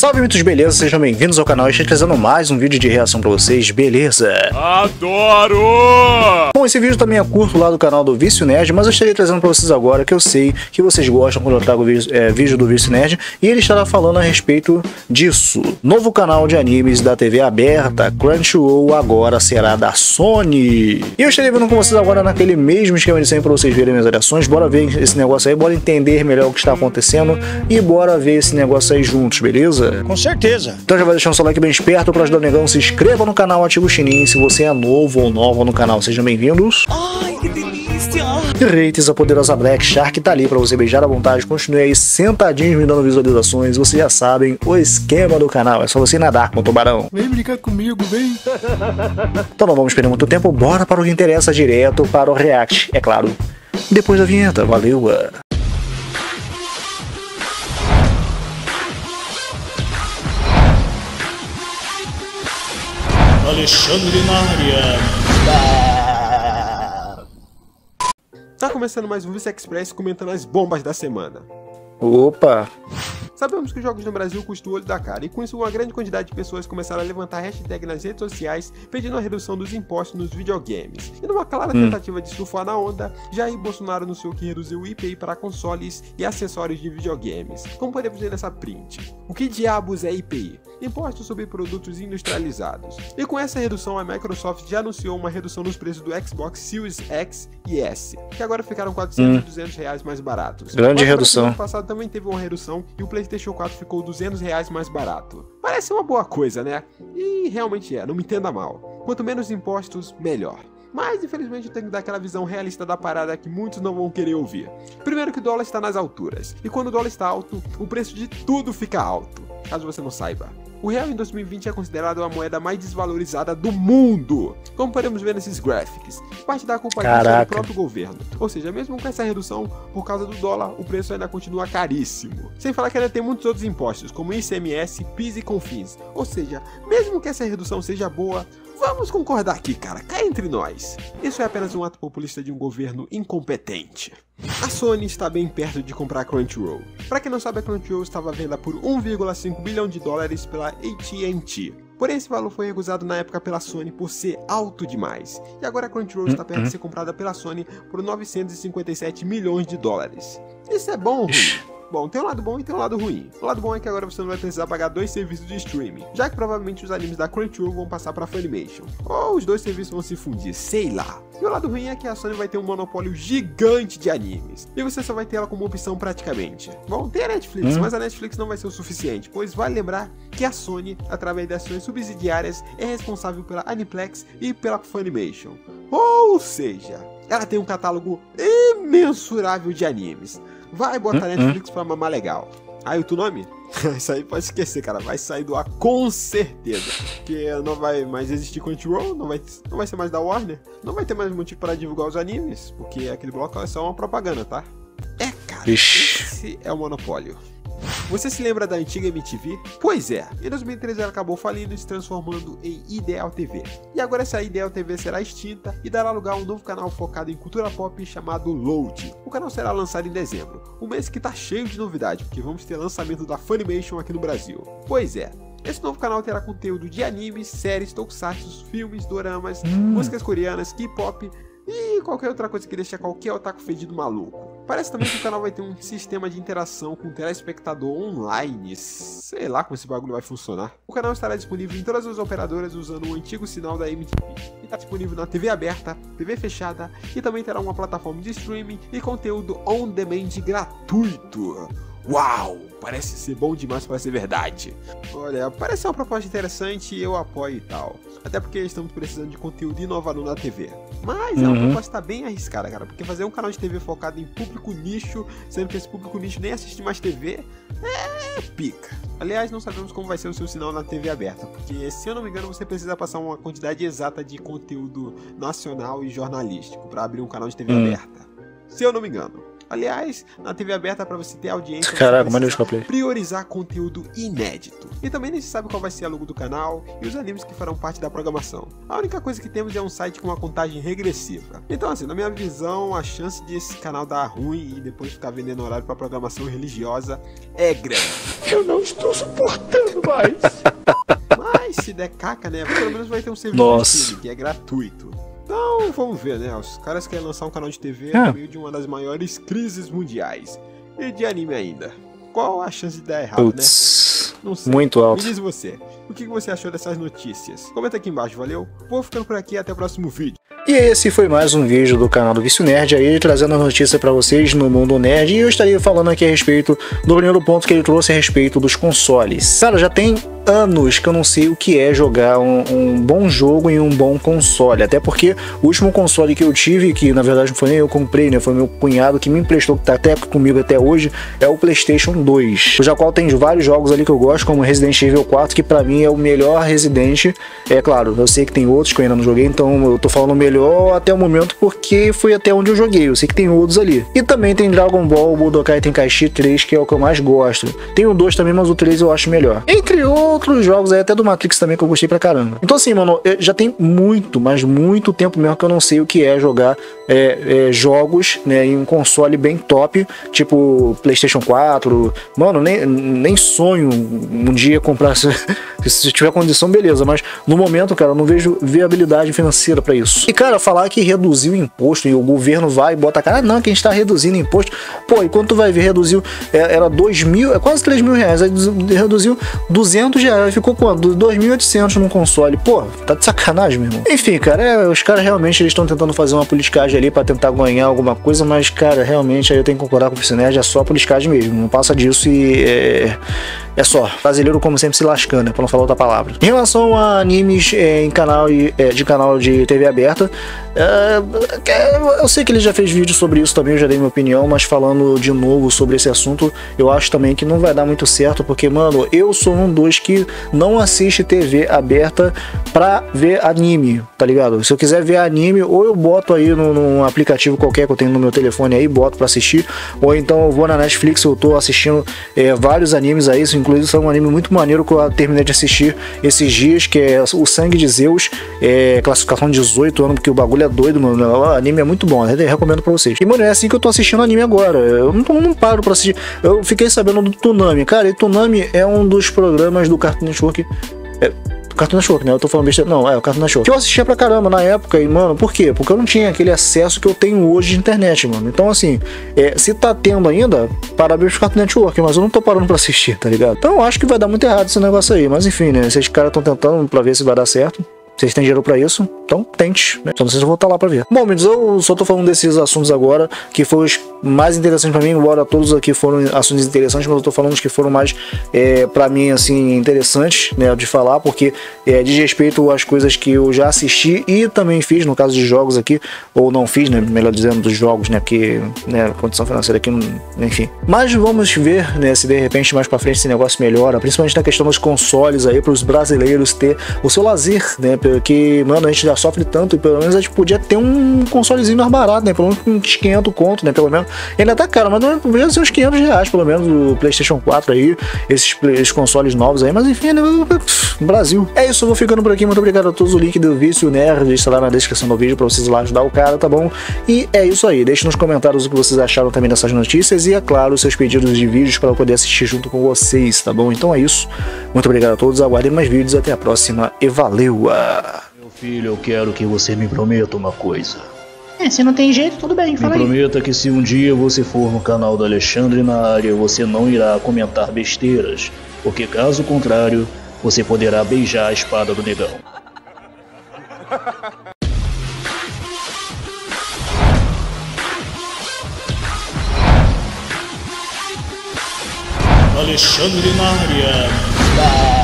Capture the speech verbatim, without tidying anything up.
Salve, mitos, beleza? Sejam bem-vindos ao canal. Estou trazendo mais um vídeo de reação pra vocês, beleza? Adoro! Bom, esse vídeo também é curto lá do canal do Vício Nerd, mas eu estarei trazendo pra vocês agora, que eu sei que vocês gostam quando eu trago vídeo, é, vídeo do Vício Nerd, e ele estará falando a respeito disso. Novo canal de animes da T V aberta, Crunchyroll, agora será da Sony. E eu estarei vindo com vocês agora naquele mesmo esquema de sempre pra vocês verem minhas reações. Bora ver esse negócio aí, bora entender melhor o que está acontecendo e bora ver esse negócio aí juntos, beleza? Com certeza. Então já vai deixando seu like bem esperto pra ajudar o negão. Se inscreva no canal Ativo Chininho se você é novo ou nova no canal. Sejam bem-vindos. Ai, que delícia! E Reites, a poderosa Black Shark tá ali pra você beijar à vontade. Continue aí sentadinho me dando visualizações. Vocês já sabem o esquema do canal. É só você nadar com o tubarão. Vem brincar comigo, vem. Então não vamos perder muito tempo. Bora para o que interessa, direto para o react. É claro, depois da vinheta. Valeu! Alexandre na Área. Tá começando mais um Vício Express comentando as bombas da semana. Opa! Sabemos que os jogos no Brasil custam o olho da cara, e com isso uma grande quantidade de pessoas começaram a levantar hashtag nas redes sociais pedindo a redução dos impostos nos videogames. E numa clara hum. tentativa de surfar na onda, Jair Bolsonaro anunciou que reduziu o I P I para consoles e acessórios de videogames. Como podemos ver nessa print? O que diabos é I P I? Imposto sobre produtos industrializados. E com essa redução, a Microsoft já anunciou uma redução nos preços do Xbox Series X e S, que agora ficaram quatrocentos e hum. duzentos reais mais baratos. Grande Mas, redução. No passado também teve uma redução e o PlayStation PlayStation quatro ficou duzentos reais mais barato. Parece uma boa coisa, né? E realmente é, não me entenda mal. Quanto menos impostos, melhor. Mas infelizmente eu tenho que dar aquela visão realista da parada que muitos não vão querer ouvir. Primeiro que o dólar está nas alturas. E quando o dólar está alto, o preço de tudo fica alto. Caso você não saiba, o real em dois mil e vinte é considerado a moeda mais desvalorizada do mundo, como podemos ver nesses gráficos. Parte da culpa é do próprio governo. Ou seja, mesmo com essa redução, por causa do dólar, o preço ainda continua caríssimo. Sem falar que ainda tem muitos outros impostos, como I C M S, PIS e COFINS. Ou seja, mesmo que essa redução seja boa, vamos concordar aqui, cara, cá entre nós. Isso é apenas um ato populista de um governo incompetente. A Sony está bem perto de comprar a Crunchyroll. Pra quem não sabe, a Crunchyroll estava à venda por um vírgula cinco bilhão de dólares pela A T e T. Porém, esse valor foi recusado na época pela Sony por ser alto demais. E agora a Crunchyroll está perto de ser comprada pela Sony por novecentos e cinquenta e sete milhões de dólares. Isso é bom ou ruim? Bom, tem um lado bom e tem um lado ruim. O lado bom é que agora você não vai precisar pagar dois serviços de streaming, já que provavelmente os animes da Crunchyroll vão passar pra Funimation. Ou os dois serviços vão se fundir, sei lá. E o lado ruim é que a Sony vai ter um monopólio gigante de animes, e você só vai ter ela como opção praticamente. Bom, tem a Netflix, mas a Netflix não vai ser o suficiente, pois vale lembrar que a Sony, através das suas subsidiárias, é responsável pela Aniplex e pela Funimation. Ou seja, ela tem um catálogo imensurável de animes. Vai botar hum, Netflix hum. pra mamar legal. Aí o Toonami? Isso aí pode esquecer, cara. Vai sair do ar com certeza. Porque não vai mais existir Crunchyroll, não vai, não vai ser mais da Warner. Não vai ter mais motivo para divulgar os animes, porque aquele bloco é só uma propaganda, tá? É, cara. Ixi. Esse é o monopólio. Você se lembra da antiga M T V? Pois é, em dois mil e treze ela acabou falindo e se transformando em Ideal T V. E agora essa Ideal T V será extinta e dará lugar a um novo canal focado em cultura pop chamado Load. O canal será lançado em dezembro, um mês que tá cheio de novidade, porque vamos ter lançamento da Funimation aqui no Brasil. Pois é. Esse novo canal terá conteúdo de animes, séries, tokusatsu, filmes, doramas, hum. músicas coreanas, K-pop e qualquer outra coisa que deixa qualquer otaku fedido maluco. Parece também que o canal vai ter um sistema de interação com o telespectador online. Sei lá como esse bagulho vai funcionar. O canal estará disponível em todas as operadoras usando o antigo sinal da M T V. E está disponível na T V aberta, T V fechada, e também terá uma plataforma de streaming e conteúdo on-demand gratuito. Uau! Parece ser bom demais para ser verdade. Olha, parece uma proposta interessante e eu apoio e tal. Até porque estamos precisando de conteúdo inovador na T V. Mas uhum. é uma proposta bem arriscada, cara. Porque fazer um canal de T V focado em público nicho, sendo que esse público nicho nem assiste mais T V, é pica. Aliás, não sabemos como vai ser o seu sinal na T V aberta. Porque, se eu não me engano, você precisa passar uma quantidade exata de conteúdo nacional e jornalístico para abrir um canal de T V uhum. aberta. Se eu não me engano. Aliás, na T V aberta, para você ter audiência, caraca, você priorizar conteúdo inédito. E também nem se sabe qual vai ser a logo do canal e os animes que farão parte da programação. A única coisa que temos é um site com uma contagem regressiva. Então assim, na minha visão, a chance de esse canal dar ruim e depois ficar vendendo horário para programação religiosa é grande. Eu não estou suportando mais. Mas se der caca, né, pelo menos vai ter um serviço que é gratuito. Então, vamos ver, né? Os caras querem lançar um canal de T V ah. no meio de uma das maiores crises mundiais. E de anime ainda. Qual a chance de dar errado, Puts, né? Não sei. Muito alto. Me diz você, o que você achou dessas notícias? Comenta aqui embaixo, valeu? Vou ficando por aqui, até o próximo vídeo. E esse foi mais um vídeo do canal do Vício Nerd, aí trazendo a notícia pra vocês no mundo nerd. E eu estaria falando aqui a respeito do primeiro ponto que ele trouxe a respeito dos consoles. Cara, já tem anos que eu não sei o que é jogar um, um bom jogo em um bom console. Até porque o último console que eu tive, que na verdade não foi nem eu que comprei, né? Foi meu cunhado que me emprestou, que tá até comigo até hoje, é o Playstation dois. Já qual tem vários jogos ali que eu gosto, como Resident Evil quatro, que pra mim é o melhor Resident. É claro, eu sei que tem outros que eu ainda não joguei, então eu tô falando melhor até o momento porque foi até onde eu joguei. Eu sei que tem outros ali. E também tem Dragon Ball, Budokai, Tenkaichi três, que é o que eu mais gosto. Tem o dois também, mas o três eu acho melhor. Entre outros outros jogos aí, até do Matrix também, que eu gostei pra caramba. Então assim, mano, já tem muito, mas muito tempo mesmo que eu não sei o que é jogar é, é, jogos, né, em um console bem top, tipo Playstation quatro, mano, nem, nem sonho um dia comprar, se, se tiver condição, beleza, mas no momento, cara, eu não vejo viabilidade financeira pra isso. E cara, falar que reduziu o imposto e o governo vai e bota a cara, ah, não, que a gente tá reduzindo o imposto, pô, e quando tu vai ver, reduziu, era dois mil, é quase três mil reais, aí reduziu duzentos reais, ficou quanto? dois mil e oitocentos num console. Pô, tá de sacanagem, meu irmão. Enfim, cara, é, os caras realmente estão tentando fazer uma politicagem ali pra tentar ganhar alguma coisa, mas, cara, realmente aí eu tenho que concordar com o Vício Nerd, é só politicagem mesmo. Não passa disso e é, é só. Brasileiro, como sempre, se lascando, né, pra não falar outra palavra. Em relação a animes é, em canal, é, de canal de T V aberta, é, eu sei que ele já fez vídeo sobre isso também, eu já dei minha opinião, mas falando de novo sobre esse assunto, eu acho também que não vai dar muito certo, porque, mano, eu sou um dos que não assiste T V aberta pra ver anime, tá ligado? Se eu quiser ver anime, ou eu boto aí num, num aplicativo qualquer que eu tenho no meu telefone aí, boto pra assistir, ou então eu vou na Netflix, eu tô assistindo é, vários animes aí, inclusive são um anime muito maneiro que eu terminei de assistir esses dias, que é o Sangue de Zeus, é, classificação dezoito anos, porque o bagulho é doido, mano, o anime é muito bom, eu recomendo pra vocês. E, mano, é assim que eu tô assistindo anime agora, eu não, não paro pra assistir, eu fiquei sabendo do Toonami, cara, e Toonami é um dos programas do Cartoon Network, é, Cartoon Network, né? Eu tô falando besteira. Não, é o Cartoon Network. Que eu assistia pra caramba na época e, mano, por quê? Porque eu não tinha aquele acesso que eu tenho hoje de internet, mano. Então, assim, é, se tá tendo ainda, parabéns pro Cartoon Network, mas eu não tô parando pra assistir, tá ligado? Então, eu acho que vai dar muito errado esse negócio aí. Mas, enfim, né? Esses caras tão tentando pra ver se vai dar certo. Vocês têm dinheiro pra isso? Então, tente, né? Só vocês vão voltar lá pra ver. Bom, meninos, eu só tô falando desses assuntos agora, que foram os mais interessantes pra mim, embora todos aqui foram assuntos interessantes, mas eu tô falando os que foram mais, é, pra mim, assim, interessantes, né, de falar, porque é, diz respeito às coisas que eu já assisti e também fiz, no caso de jogos aqui, ou não fiz, né, melhor dizendo, dos jogos, né, porque, né, a condição financeira aqui, não, enfim. Mas vamos ver, né, se de repente mais pra frente esse negócio melhora, principalmente na questão dos consoles aí, pros brasileiros ter o seu lazer, né, que, mano, a gente já sofre tanto e pelo menos a gente podia ter um consolezinho mais barato, né? Pelo menos uns quinhentos conto, né? Pelo menos. Ainda tá caro, mas não podia ser uns quinhentos reais, pelo menos, do Playstation quatro aí, esses, esses consoles novos aí, mas enfim, né? Brasil. É isso, eu vou ficando por aqui, muito obrigado a todos, o link do Vício Nerd está lá na descrição do vídeo pra vocês lá ajudar o cara, tá bom? E é isso aí, deixe nos comentários o que vocês acharam também dessas notícias e, é claro, seus pedidos de vídeos pra eu poder assistir junto com vocês, tá bom? Então é isso, muito obrigado a todos, aguardem mais vídeos, até a próxima e valeu! Meu filho, eu quero que você me prometa uma coisa. É, se não tem jeito, tudo bem, fala aí. Me prometa que se um dia você for no canal do Alexandre na Área, você não irá comentar besteiras, porque caso contrário, você poderá beijar a espada do negão. Alexandre na Área.